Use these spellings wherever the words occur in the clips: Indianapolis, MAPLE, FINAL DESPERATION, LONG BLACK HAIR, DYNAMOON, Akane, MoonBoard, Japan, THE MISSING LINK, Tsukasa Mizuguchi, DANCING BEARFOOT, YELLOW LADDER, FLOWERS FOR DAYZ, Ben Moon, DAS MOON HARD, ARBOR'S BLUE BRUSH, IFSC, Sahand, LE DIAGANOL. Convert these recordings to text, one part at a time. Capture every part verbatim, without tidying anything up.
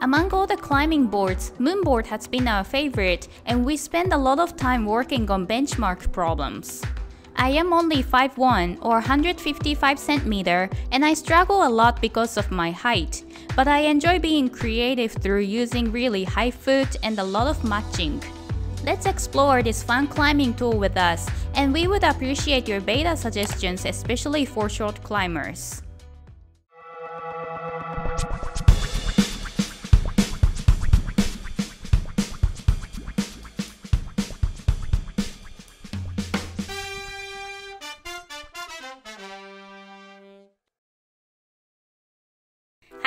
Among all the climbing boards, MoonBoard has been our favorite, and we spend a lot of time working on benchmark problems. I am only five foot one or one hundred fifty-five centimeters, and I struggle a lot because of my height, but I enjoy being creative through using really high foot and a lot of matching. Let's explore this fun climbing tool with us, and we would appreciate your beta suggestions, especially for short climbers.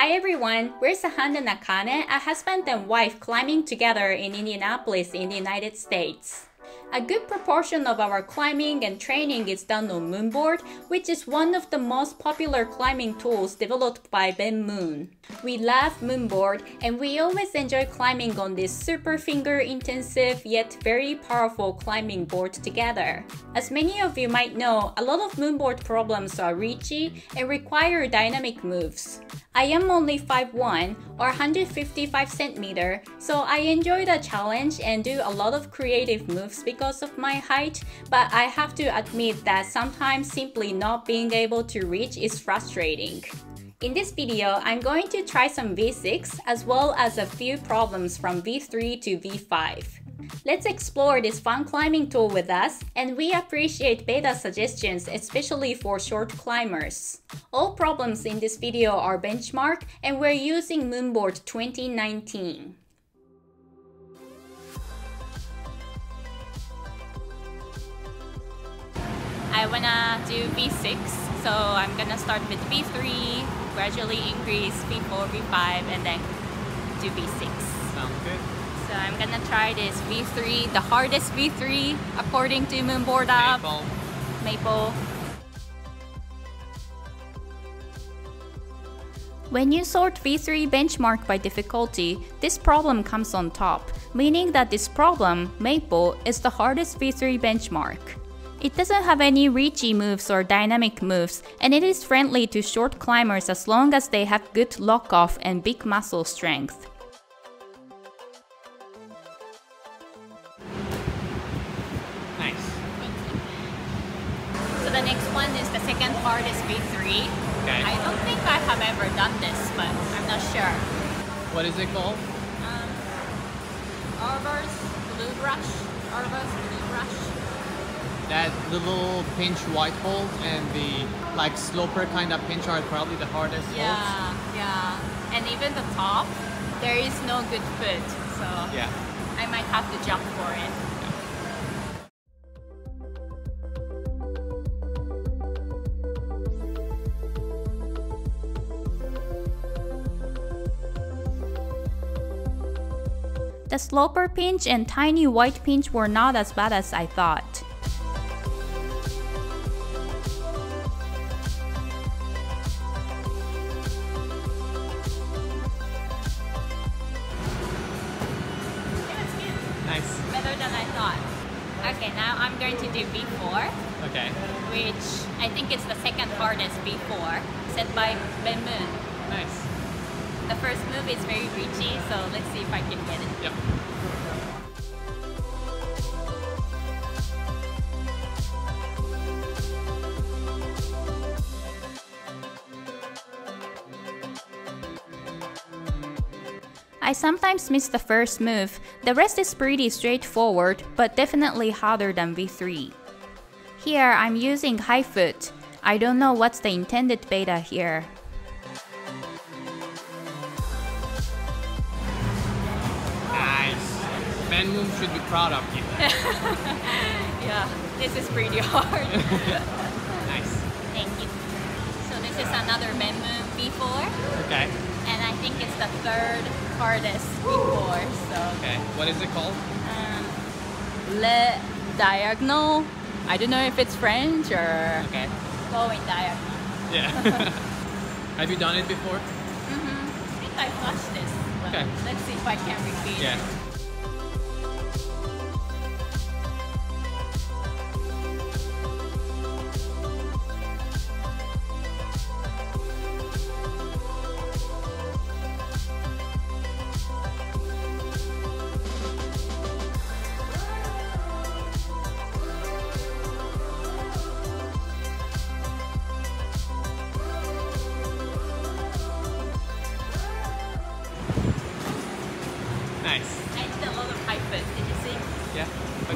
Hi everyone, we're Sahand and Akane, a husband and wife climbing together in Indianapolis in the United States. A good proportion of our climbing and training is done on MoonBoard, which is one of the most popular climbing tools developed by Ben Moon. We love MoonBoard and we always enjoy climbing on this super finger intensive yet very powerful climbing board together. As many of you might know, a lot of MoonBoard problems are reachy and require dynamic moves. I am only five foot one or one hundred fifty-five centimeters, so I enjoy the challenge and do a lot of creative moves because of my height, but I have to admit that sometimes simply not being able to reach is frustrating. In this video, I'm going to try some V six as well as a few problems from V three to V five. Let's explore this fun climbing tool with us, and we appreciate beta suggestions, especially for short climbers. All problems in this video are benchmark, and we're using MoonBoard twenty nineteen. I wanna do V six, so I'm gonna start with V three, gradually increase V four, V five, and then do V six. Sounds good. So I'm gonna try this V three, the hardest V three according to MoonBoard app. Maple. Maple. When you sort V three benchmark by difficulty, this problem comes on top, meaning that this problem, Maple, is the hardest V three benchmark. It doesn't have any reachy moves or dynamic moves, and it is friendly to short climbers as long as they have good lock-off and big muscle strength. The next one is the second hardest V three. Okay. I don't think I have ever done this, but I'm not sure. What is it called? Um, ARBOR'S BLUE BRUSH. ARBOR'S BLUE BRUsh. That little pinch white hold and the like sloper kind of pinch are probably the hardest holds. Yeah, yeah. And even the top, there is no good foot, so yeah. I might have to jump for it. The sloper pinch and tiny white pinch were not as bad as I thought. That's good. Nice. Better than I thought. Okay, now I'm going to do V four. Okay. Which I think is the second hardest V four, set by Ben Moon. Nice. The first move is very reachy, so let's see if I can get it. Yep. I sometimes miss the first move. The rest is pretty straightforward, but definitely harder than V three. Here I'm using high foot. I don't know what's the intended beta here. Ben Moon should be proud of you. Yeah, this is pretty hard. Nice. Thank you. So this is another Ben Moon V four. Okay. And I think it's the third hardest V four. So. Okay. What is it called? Um, Le Diaganol. I don't know if it's French or. Okay. Go in diagonal. Yeah. Have you done it before? Mm-hmm. I think I flushed this. Okay. Let's see if I can repeat yeah. it.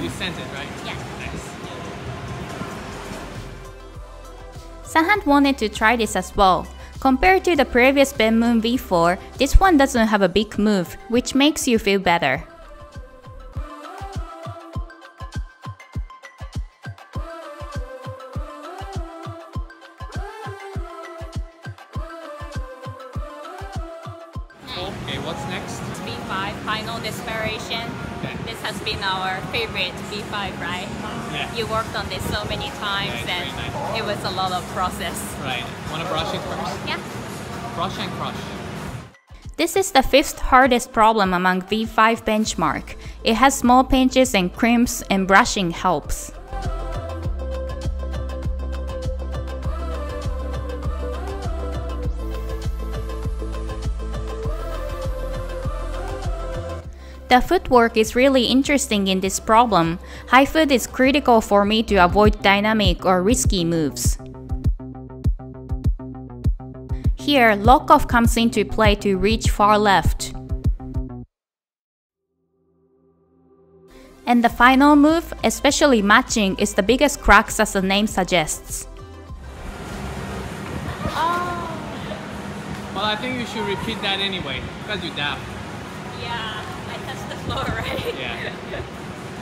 you sent it, right? Yeah. Nice. Sahand wanted to try this as well. Compared to the previous Ben Moon V four, this one doesn't have a big move, which makes you feel better. Okay, what's next? V five, Final Desperation. Okay. This has been our favorite V five, right? Yeah. You worked on this so many times, yeah, and nice. It was a lot of process. Right. Wanna brush it first? Yeah. Brush and crush. This is the fifth hardest problem among V five benchmark. It has small pinches and crimps, and brushing helps. The footwork is really interesting in this problem. High foot is critical for me to avoid dynamic or risky moves. Here, lock off comes into play to reach far left. And the final move, especially matching, is the biggest crux as the name suggests. Oh. Well, I think you should repeat that anyway, because you dabbed. Yeah. Alright. Yeah.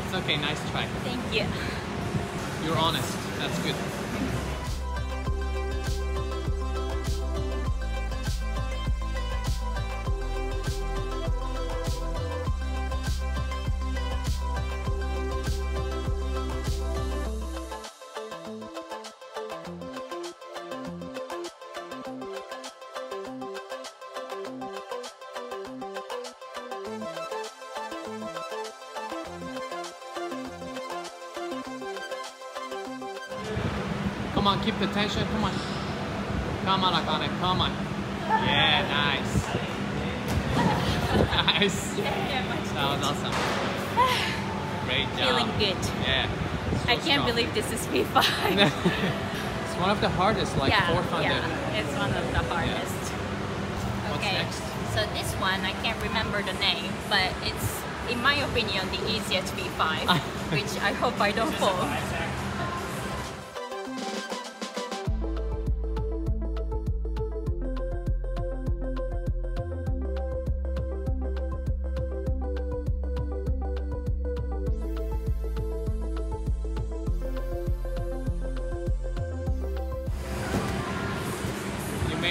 It's okay, nice try. Thank you. You're honest. That's good. Come on, keep the tension, come on. Come on, Akane, come on. Yeah, nice. Nice. That was awesome. Great job. Feeling good. Yeah. So I can't strong. believe this is V five. It's one of the hardest, like yeah, fourth on yeah. there. It's one of the hardest. Yeah. Okay. What's next? So this one, I can't remember the name, but it's, in my opinion, the easiest V five, which I hope I don't fall.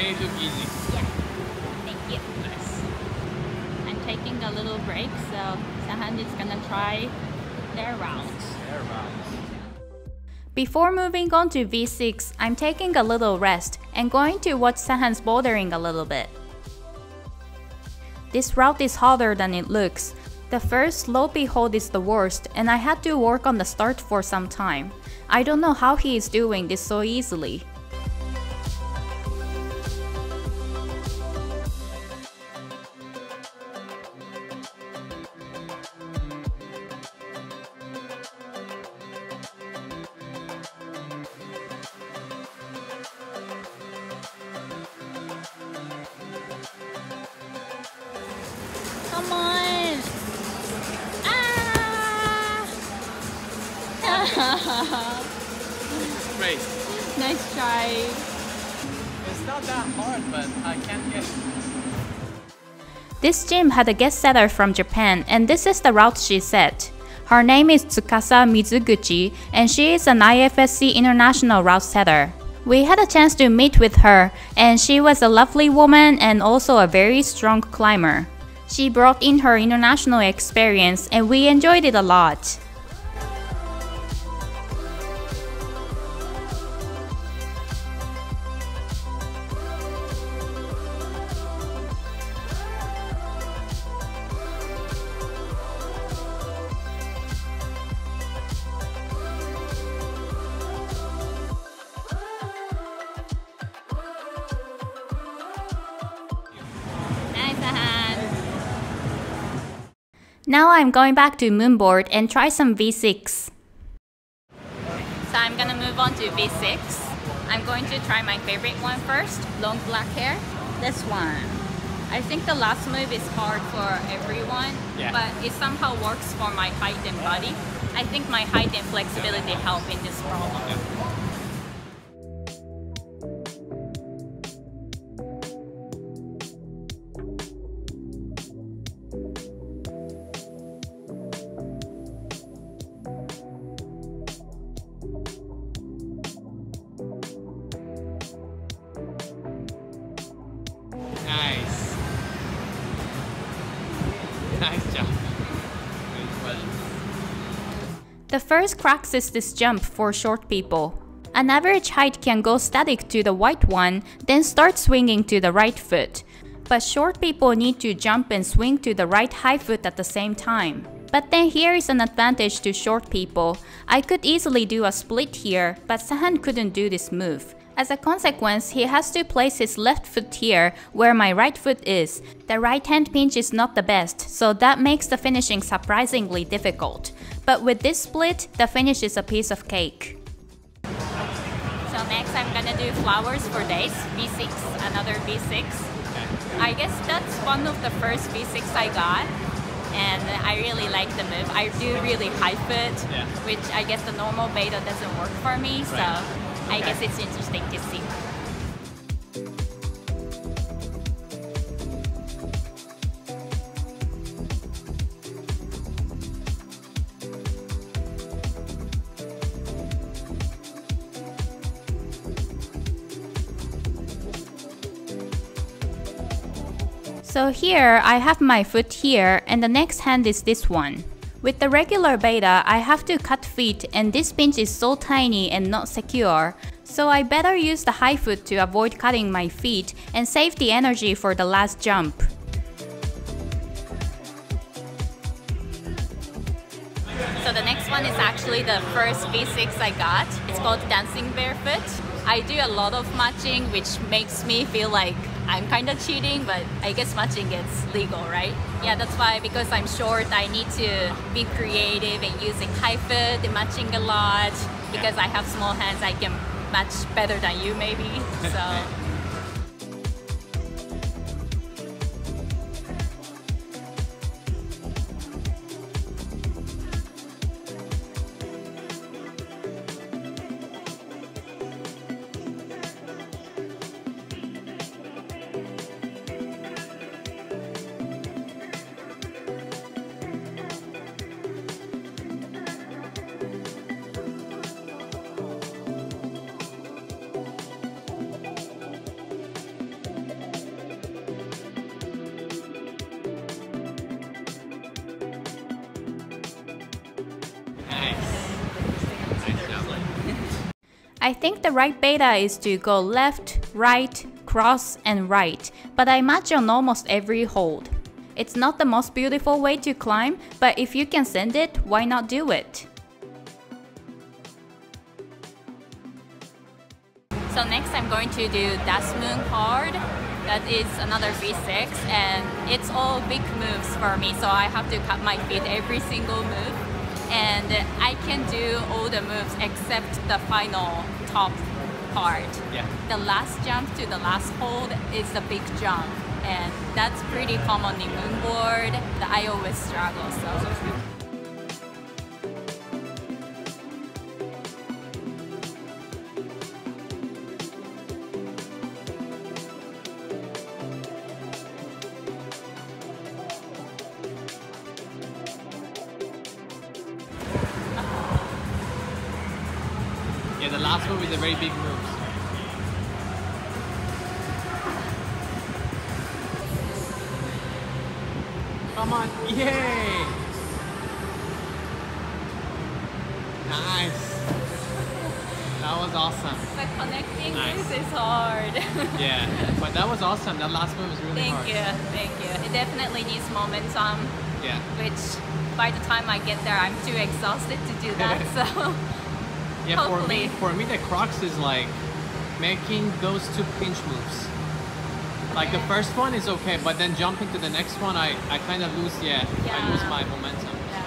Made it easy. Yeah. Thank you. Nice. I'm taking a little break, so Sahand is gonna try their rounds. Their rounds. Before moving on to V six, I'm taking a little rest and going to watch Sahand's bouldering a little bit. This route is harder than it looks. The first slopey hold is the worst, and I had to work on the start for some time. I don't know how he is doing this so easily. Come on! Ah! Great. Nice try. It's not that hard, but I can't get. This gym had a guest setter from Japan, and this is the route she set. Her name is Tsukasa Mizuguchi, and she is an I F S C international route setter. We had a chance to meet with her, and she was a lovely woman and also a very strong climber. She brought in her international experience, and we enjoyed it a lot. Now I'm going back to MoonBoard and try some V six. So I'm gonna move on to V six. I'm going to try my favorite one first, Long Black Hair. This one. I think the last move is hard for everyone, yeah. but it somehow works for my height and body. I think my height and flexibility help in this problem. Yeah. Nice. Nice jump. The first crux is this jump for short people. An average height can go static to the white one, then start swinging to the right foot. But short people need to jump and swing to the right high foot at the same time. But then here is an advantage to short people. I could easily do a split here, but Sahand couldn't do this move. As a consequence, he has to place his left foot here, where my right foot is. The right hand pinch is not the best, so that makes the finishing surprisingly difficult. But with this split, the finish is a piece of cake. So next I'm gonna do Flowers for Days, V six, another V six. I guess that's one of the first V six I got, and I really like the move. I do really high foot, yeah. which I guess the normal beta doesn't work for me, so... Right. I guess it's interesting to see. So here I have my foot here, and the next hand is this one. With the regular beta, I have to cut feet, and this pinch is so tiny and not secure, so I better use the high foot to avoid cutting my feet and save the energy for the last jump. So the next one is actually the first V six I got. It's called Dancing Bearfoot. I do a lot of matching, which makes me feel like I'm kind of cheating, but I guess matching is legal, right? Yeah, that's why, because I'm short, I need to be creative and using high foot, matching a lot. Because I have small hands, I can match better than you maybe. So. I think the right beta is to go left, right, cross, and right, but I match on almost every hold. It's not the most beautiful way to climb, but if you can send it, why not do it? So next I'm going to do D A S Moon Hard. That is another V six, and it's all big moves for me, so I have to cut my feet every single move. And I can do all the moves except the final top part. Yeah. The last jump to the last hold is a big jump, and that's pretty common in MoonBoard. I always struggle, so. Yeah, the last move is a very big move. Come on, yay! Nice. That was awesome. The connecting nice. Moves is hard. Yeah, but that was awesome. That last move was really thank hard. Thank you, thank you. It definitely needs momentum. Yeah. Which, by the time I get there, I'm too exhausted to do that, so... Yeah, for me, for me, the crux is like making those two pinch moves. Like okay. The first one is okay, but then jumping to the next one, I, I kind of lose, yeah, yeah, I lose my momentum. Yeah.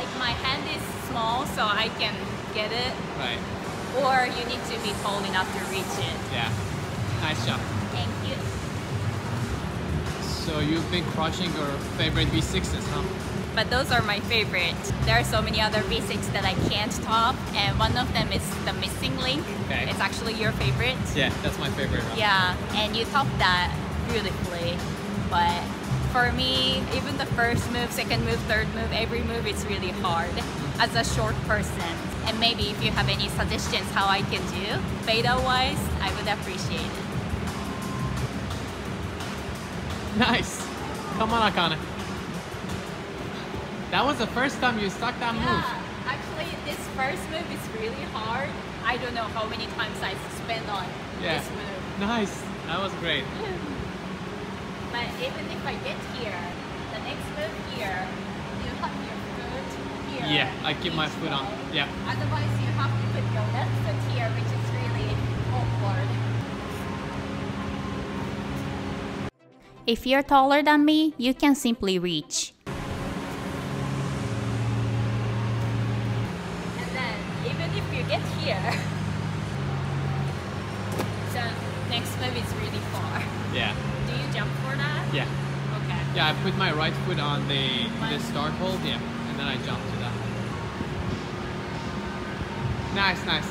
Like my hand is small, so I can get it. Right. Or you need to be tall enough to reach it. Yeah. Nice job. Thank you. So you've been crushing your favorite V sixes, huh? but those are my favorite. There are so many other basics that I can't top, and one of them is The Missing Link. Okay. It's actually your favorite. Yeah, that's my favorite one. Yeah, and you top that beautifully. But for me, even the first move, second move, third move, every move is really hard as a short person. And maybe if you have any suggestions how I can do beta-wise, I would appreciate it. Nice! Come on, Akane. That was the first time you stuck that yeah, move. Actually, this first move is really hard. I don't know how many times I spent on yeah. this move. Nice! That was great. But even if I get here, the next move here, you have your foot here. Yeah, I keep my foot on. Yeah. Otherwise, you have to put your left foot here, which is really awkward. If you're taller than me, you can simply reach. And then, even if you get here, the next move is really far. Yeah. Do you jump for that? Yeah. Okay. Yeah, I put my right foot on the, the start hold, yeah, and then I jump to that. Nice, nice.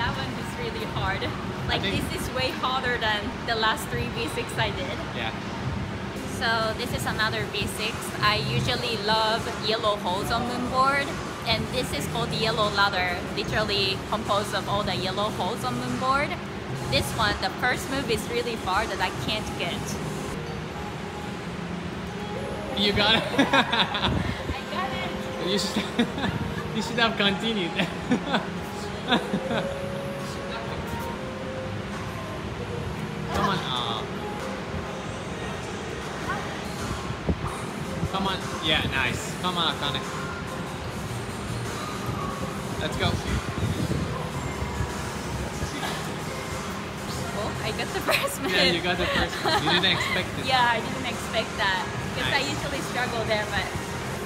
That one was really hard. Like, this is way harder than the last three basics I did. Yeah. So this is another basics. I usually love yellow holes on MoonBoard, and this is called the Yellow Ladder, literally composed of all the yellow holes on MoonBoard. This one, the first move is really far that I can't get. You got it? I got it. You should, you should have continued. Come on. Oh. Come on. Yeah, nice. Come on, Akane. Let's go. I got the first move. Yeah, you got the first move. You didn't expect it. Yeah, I didn't expect that. Because nice. I usually struggle there, but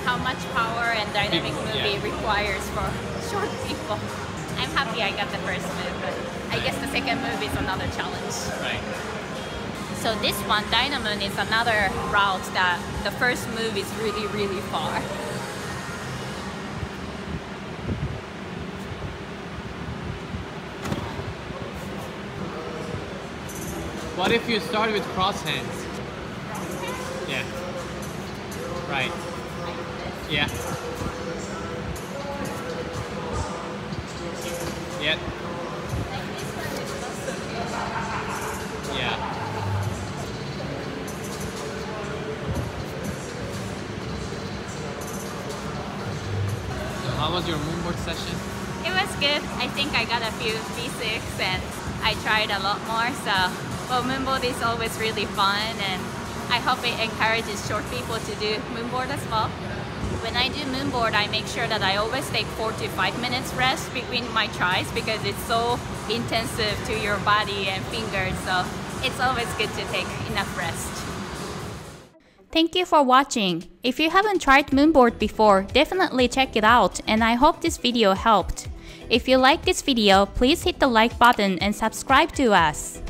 how much power and dynamic people, movie yeah. requires for short people. I'm happy I got the first move, but right. I guess the second move is another challenge. Right. So this one, DYNAMOON, is another route that the first move is really, really far. What if you start with cross hands? Cross hands? Yeah. Right. Yeah. Yeah. Yeah. So how was your MoonBoard session? It was good. I think I got a few basics and I tried a lot more, so. Well, MoonBoard is always really fun, and I hope it encourages short people to do MoonBoard as well. When I do MoonBoard, I make sure that I always take four to five minutes rest between my tries because it's so intensive to your body and fingers, so it's always good to take enough rest. Thank you for watching. If you haven't tried MoonBoard before, definitely check it out, and I hope this video helped. If you like this video, please hit the like button and subscribe to us.